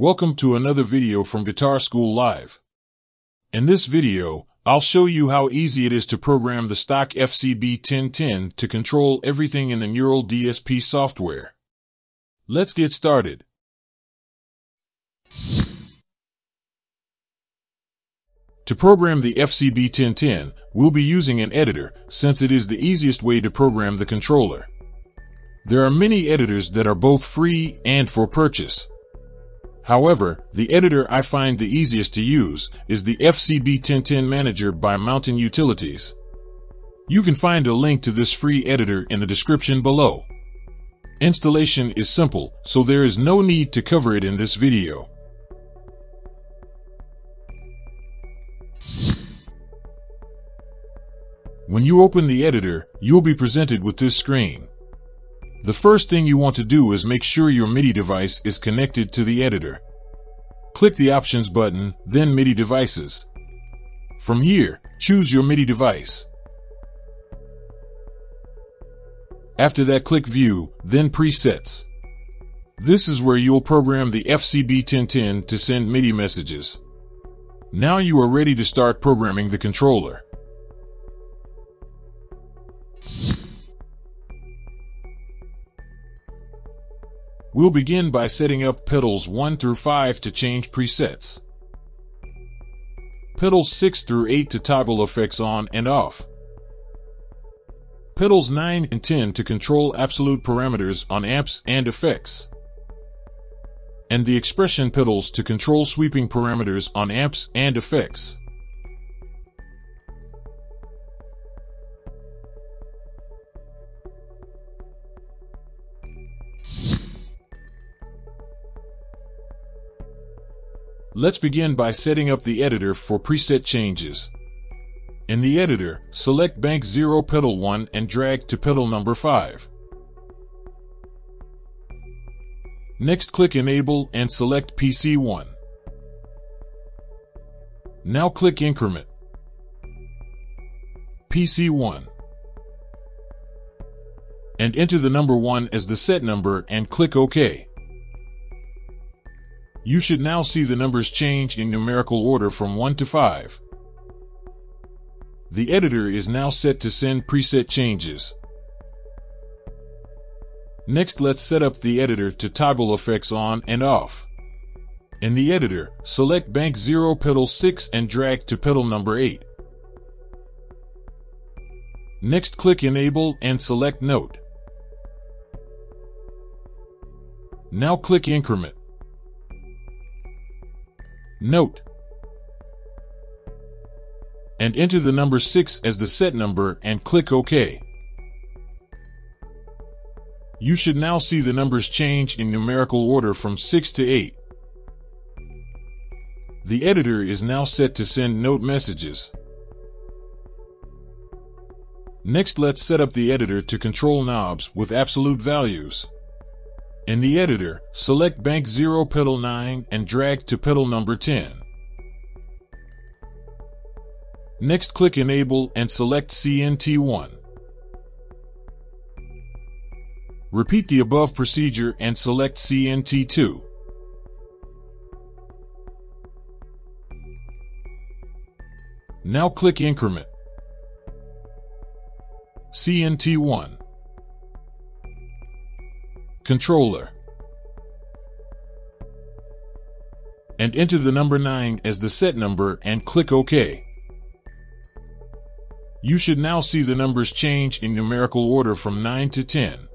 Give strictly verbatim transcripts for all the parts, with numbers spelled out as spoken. Welcome to another video from Guitar School Live. In this video, I'll show you how easy it is to program the stock F C B ten ten to control everything in the Neural D S P software. Let's get started. To program the F C B ten ten, we'll be using an editor since it is the easiest way to program the controller. There are many editors that are both free and for purchase. However, the editor I find the easiest to use is the F C B ten ten Manager by Mountain Utilities. You can find a link to this free editor in the description below. Installation is simple, so there is no need to cover it in this video. When you open the editor, you'll be presented with this screen. The first thing you want to do is make sure your MIDI device is connected to the editor. Click the Options button, then MIDI Devices. From here, choose your MIDI device. After that, click View, then Presets. This is where you'll program the F C B ten ten to send MIDI messages. Now you are ready to start programming the controller. We'll begin by setting up pedals one through five to change presets. Pedals six through eight to toggle effects on and off. Pedals nine and ten to control absolute parameters on amps and effects. And the expression pedals to control sweeping parameters on amps and effects. Let's begin by setting up the editor for preset changes. In the editor, select Bank zero pedal one and drag to pedal number five. Next, click Enable and select P C one. Now click Increment. P C one. And enter the number one as the set number and click OK. You should now see the numbers change in numerical order from one to five. The editor is now set to send preset changes. Next, let's set up the editor to toggle effects on and off. In the editor, select Bank zero pedal six and drag to pedal number eight. Next, click Enable and select Note. Now click Increment. Note, and enter the number six as the set number and click OK. You should now see the numbers change in numerical order from six to eight. The editor is now set to send note messages. Next, let's set up the editor to control knobs with absolute values. In the editor, select Bank zero pedal nine and drag to pedal number ten. Next, click Enable and select C N T one. Repeat the above procedure and select C N T two. Now click Increment. C N T one. Controller, and enter the number nine as the set number and click OK. You should now see the numbers change in numerical order from nine to ten.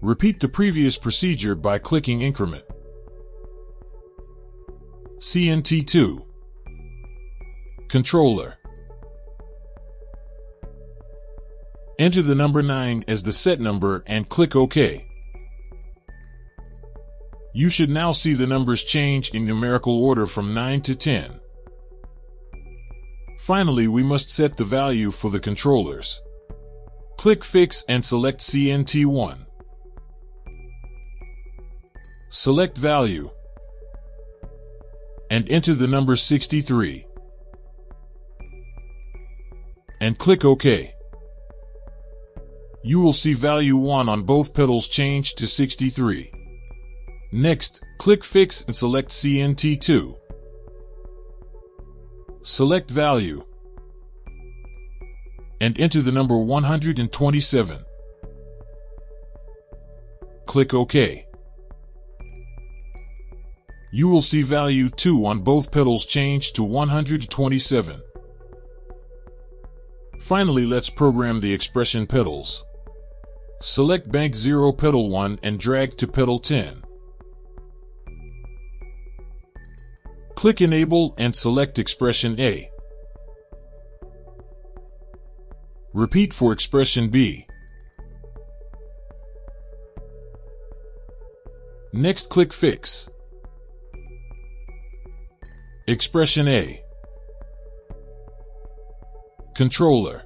Repeat the previous procedure by clicking Increment. C N T two. Controller. Enter the number nine as the set number and click OK. You should now see the numbers change in numerical order from nine to ten. Finally, we must set the value for the controllers. Click Fix and select C N T one. Select Value and enter the number sixty-three and click OK. You will see value one on both pedals change to sixty-three. Next, click Fix and select C N T two. Select Value and enter the number one hundred twenty-seven. Click OK. You will see value two on both pedals change to one hundred twenty-seven. Finally, let's program the expression pedals. Select Bank zero pedal one and drag to pedal ten. Click Enable and select expression A. Repeat for expression B. Next, click Fix. Expression A. Controller,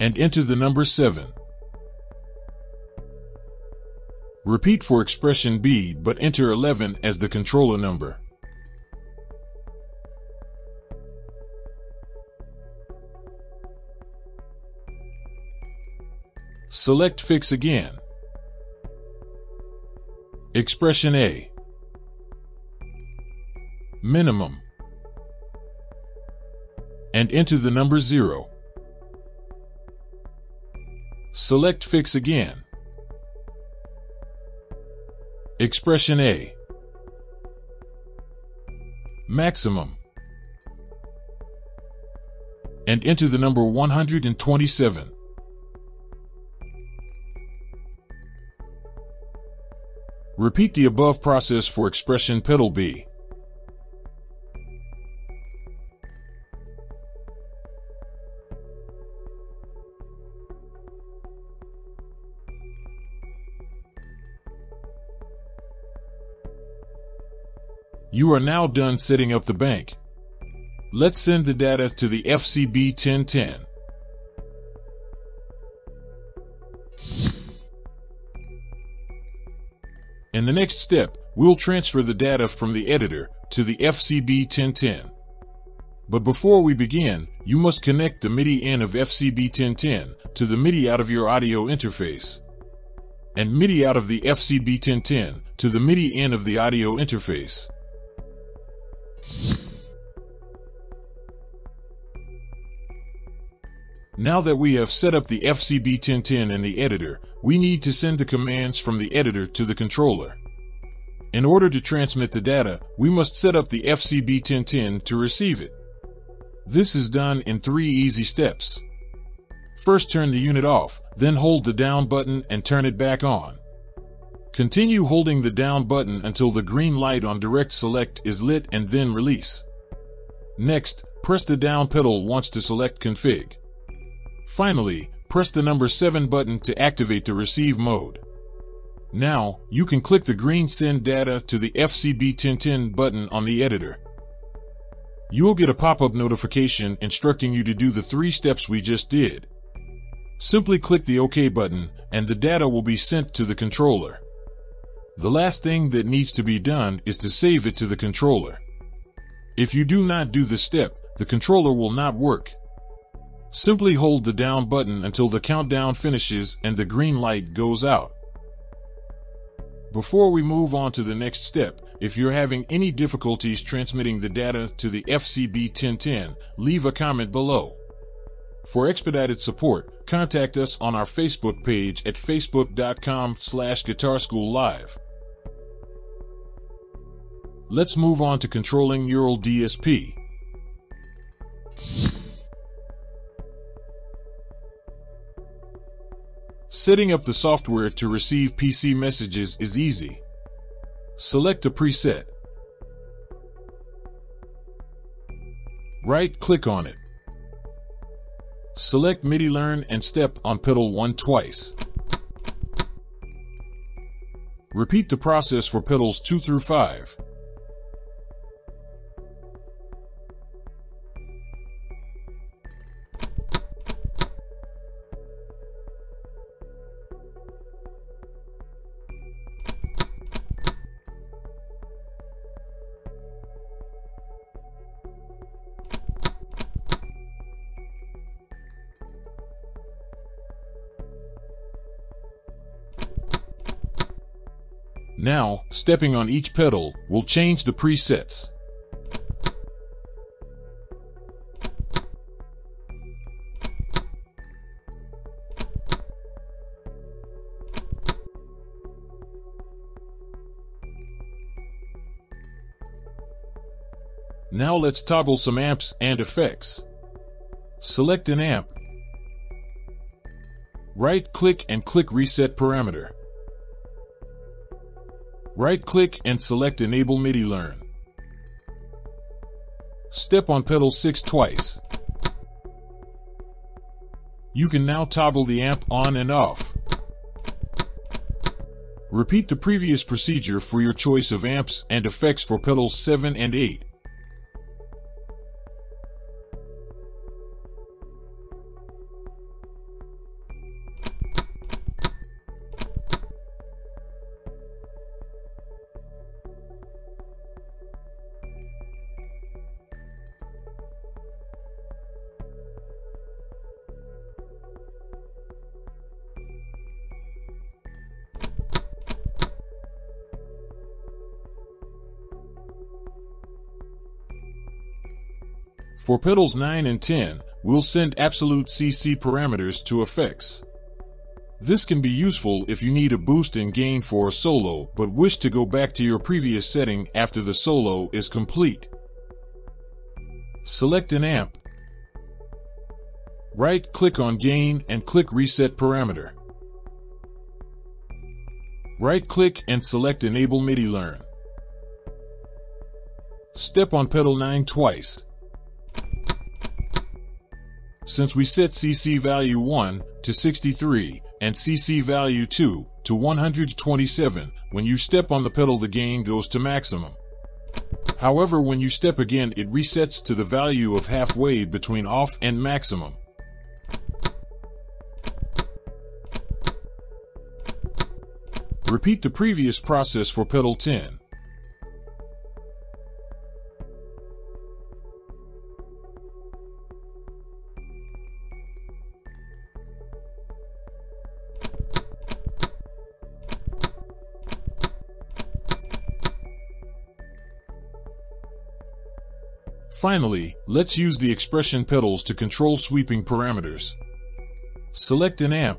and enter the number seven. Repeat for expression B, but enter eleven as the controller number. Select Fix again. Expression A. Minimum, and enter the number zero. Select Fix again. Expression A. Maximum, and enter the number one hundred twenty-seven. Repeat the above process for expression pedal B. You are now done setting up the bank. Let's send the data to the F C B ten ten. In the next step, we'll transfer the data from the editor to the F C B ten ten. But before we begin, you must connect the MIDI in of F C B ten ten to the MIDI out of your audio interface, and MIDI out of the F C B ten ten to the MIDI in of the audio interface. Now that we have set up the F C B ten ten in the editor, we need to send the commands from the editor to the controller. In order to transmit the data, we must set up the F C B ten ten to receive it. This is done in three easy steps. First, turn the unit off, then hold the down button and turn it back on. Continue holding the down button until the green light on direct select is lit and then release. Next, press the down pedal once to select config. Finally, press the number seven button to activate the receive mode. Now, you can click the green Send Data to the F C B ten ten button on the editor. You'll get a pop-up notification instructing you to do the three steps we just did. Simply click the OK button and the data will be sent to the controller. The last thing that needs to be done is to save it to the controller. If you do not do this step, the controller will not work. Simply hold the down button until the countdown finishes and the green light goes out. Before we move on to the next step, if you're having any difficulties transmitting the data to the F C B ten ten, leave a comment below. For expedited support, contact us on our Facebook page at facebook dot com slash guitar school live. Let's move on to controlling Neural D S P. Setting up the software to receive P C messages is easy. Select a preset. Right-click on it. Select MIDI Learn and step on pedal one twice. Repeat the process for pedals two through five. Now, stepping on each pedal will change the presets. Now let's toggle some amps and effects. Select an amp. Right-click and click Reset Parameter. Right-click and select Enable MIDI Learn. Step on pedal six twice. You can now toggle the amp on and off. Repeat the previous procedure for your choice of amps and effects for pedals seven and eight. For pedals nine and ten, we'll send absolute C C parameters to effects. This can be useful if you need a boost in gain for a solo, but wish to go back to your previous setting after the solo is complete. Select an amp. Right-click on gain and click Reset Parameter. Right-click and select Enable MIDI Learn. Step on pedal nine twice. Since we set C C value one to sixty-three and C C value two to one hundred twenty-seven, when you step on the pedal the gain goes to maximum. However, when you step again it resets to the value of halfway between off and maximum. Repeat the previous process for pedal ten. Finally, let's use the expression pedals to control sweeping parameters. Select an amp.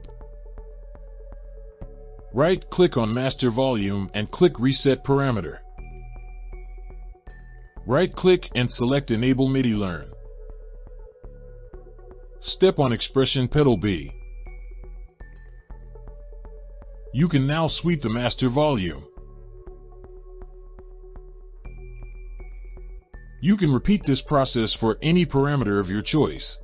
Right-click on Master Volume and click Reset Parameter. Right-click and select Enable MIDI Learn. Step on expression pedal B. You can now sweep the master volume. You can repeat this process for any parameter of your choice.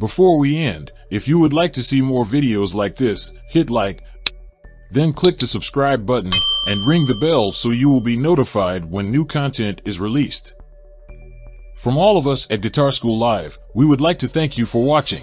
Before we end, if you would like to see more videos like this, hit like, then click the subscribe button and ring the bell so you will be notified when new content is released. From all of us at Guitar School Live, we would like to thank you for watching.